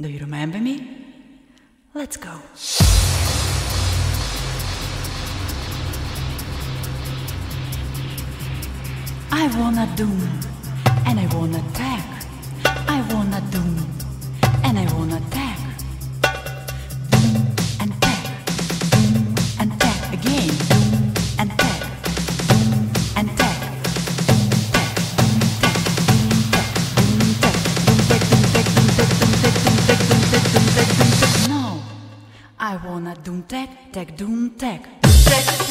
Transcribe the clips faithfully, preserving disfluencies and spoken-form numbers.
Do you remember me? Let's go. I wanna doom, and I wanna tech. I wanna doom, and I wanna tech. Doom and tech, doom and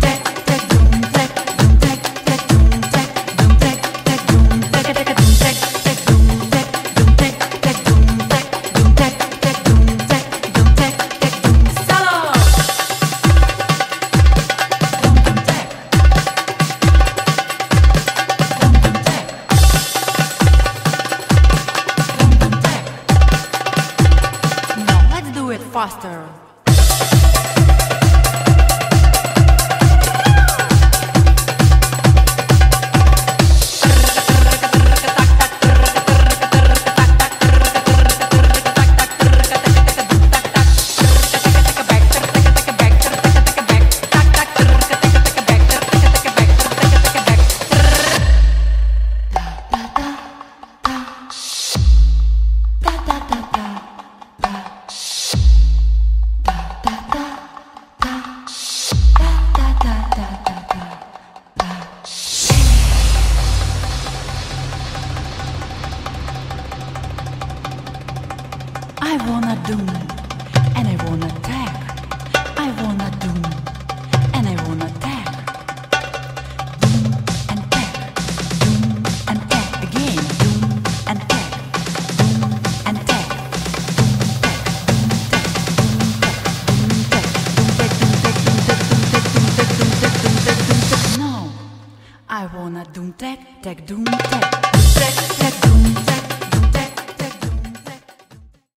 tech again. Doom and tech, doom and tech, doom tech, doom tech, doom tech, doom tech, doom tech, doom tech, doom tech, doom tech, doom tech, doom tech, doom tech. No, I wanna doom tech, tech doom tech, tech tech doom tech, doom tech, tech doom tech. Faster. I wanna doom, and I wanna tech. I wanna doom, and I wanna tech. Doom and tech, doom and tech again. Doom and tech, doom and tech, doom tech, doom tech, doom tech, doom tech, doom tech, doom tech, doom tech, doom tech, doom tech, doom tech, doom tech. No, I wanna doom tech, tech doom tech, tech, tech doom.